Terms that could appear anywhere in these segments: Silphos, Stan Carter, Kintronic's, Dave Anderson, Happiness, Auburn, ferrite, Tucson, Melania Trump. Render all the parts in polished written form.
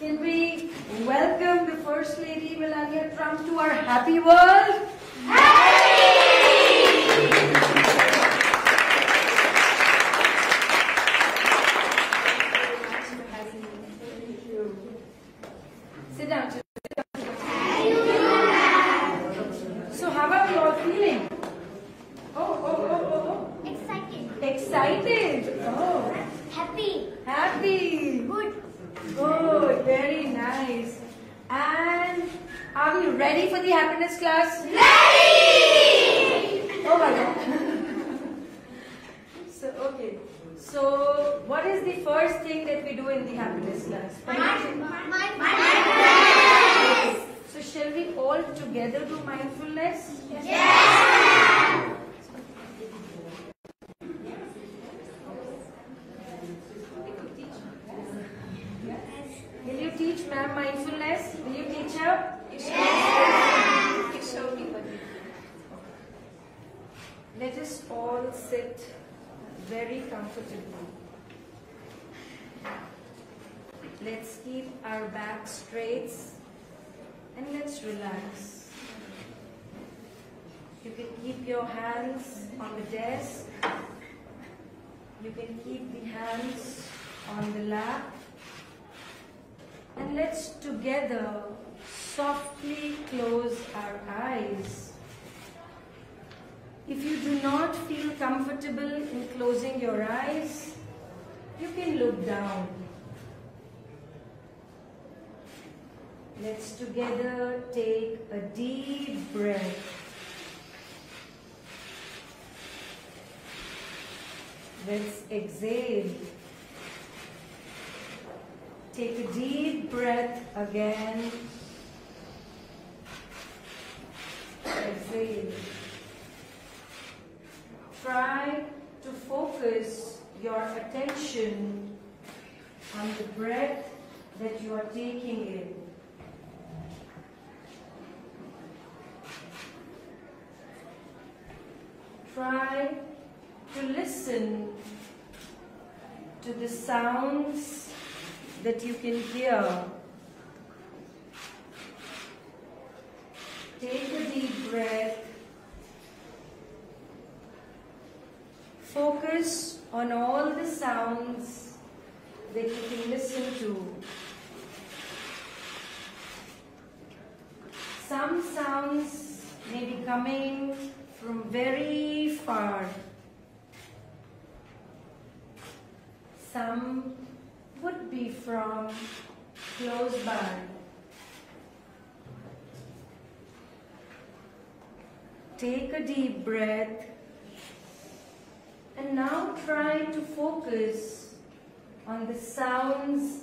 Can we welcome the First Lady Melania Trump to our happy world? Excited. Oh. Happy. Happy. Good. Good. Very nice. And are you ready for the happiness class? Ready! Oh my God. So, okay. So, what is the first thing that we do in the happiness class? Mindfulness. So, shall we all together do mindfulness? Yes. Teach ma'am mindfulness. Will you teach her? Yeah. Let us all sit very comfortably. Let's keep our back straight and let's relax. You can keep your hands on the desk. You can keep the hands on the lap. And let's together softly close our eyes. If you do not feel comfortable in closing your eyes, you can look down. Let's together take a deep breath. Let's exhale. Take a deep breath again. Exhale. Try to focus your attention on the breath that you are taking in. Try to listen to the sounds that you can hear. Take a deep breath. Focus on all the sounds that you can listen to. Some sounds may be coming from very far. Some would be from close by. Take a deep breath and now try to focus on the sounds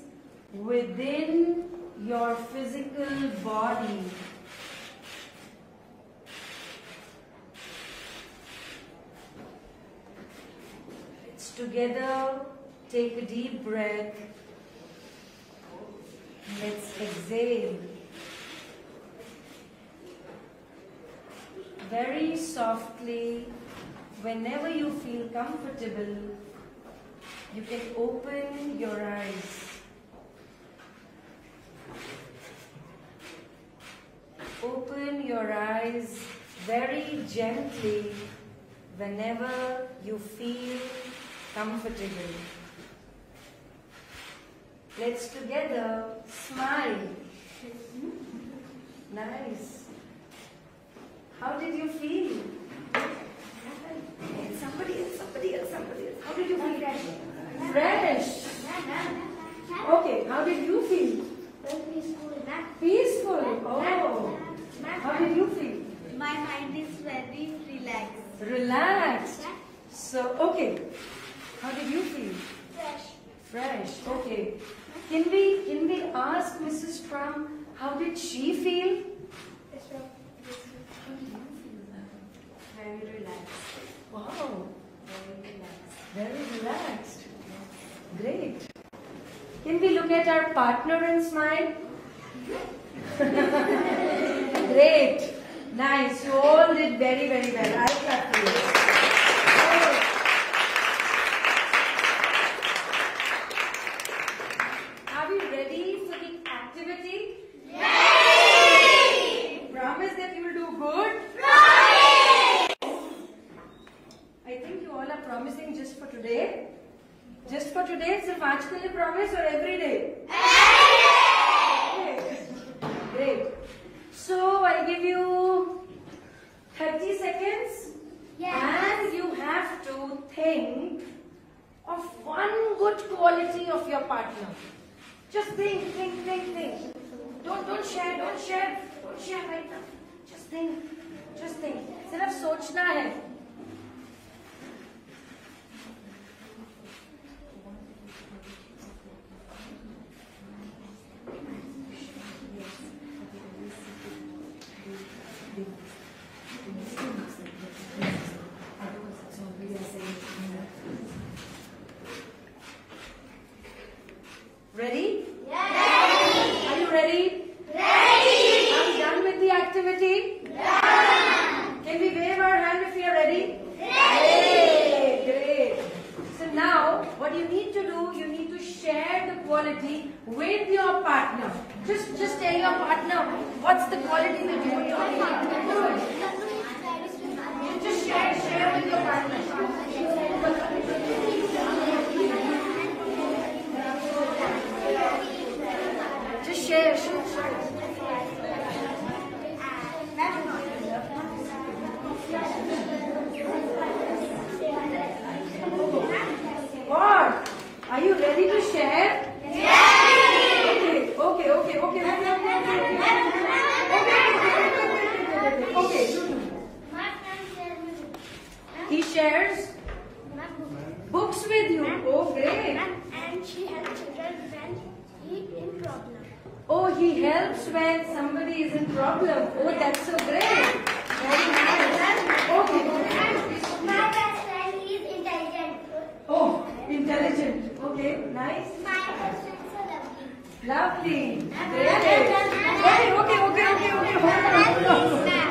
within your physical body. It's together. Take a deep breath. Let's exhale. Very softly, whenever you feel comfortable, you can open your eyes. Open your eyes very gently whenever you feel comfortable. Let's together smile. Nice. How did you feel? Somebody else. How did you feel? Fresh. Okay, how did you feel? Peaceful. Peaceful. Oh. How did you feel? My mind is very relaxed. Relaxed. So, okay. How did you feel? Fresh. Fresh. Okay. Can we ask Mrs. Trump how did she feel? Very relaxed. Wow. Very relaxed. Great. Can we look at our partner and smile? Great. Nice. You all did very, very well. I clap for you. Are we ready for the activity? Ready! Promise that you will do good? Promise! I think you all are promising just for today. Just for today, सिर्फ आज के लिए promise or every day? Every day! Great. Great. So I'll give you 30 seconds and you have to think of one good quality of your partner. Just think. Don't share right now. Just think. सिर्फ सोचना है. Ready? Ready! Are you ready? Ready! Are you done with the activity? Done! Can we wave our hand if you are ready? Ready! Great! So now, what you need to do, you need to share the quality with your partner. Just tell your partner, what's the quality that you want your partner to do? You just share with your partner. Share. What? Are you ready to share? Yes. Okay. He shares books with you. Oh, great. And she helps children when he in problem. Oh, he helps when somebody is in problem. Oh, that's so great. Very nice. Okay. My best friend is intelligent. Oh, intelligent. Okay, nice. My best friends are lovely. Lovely. Great. Okay. Hold on.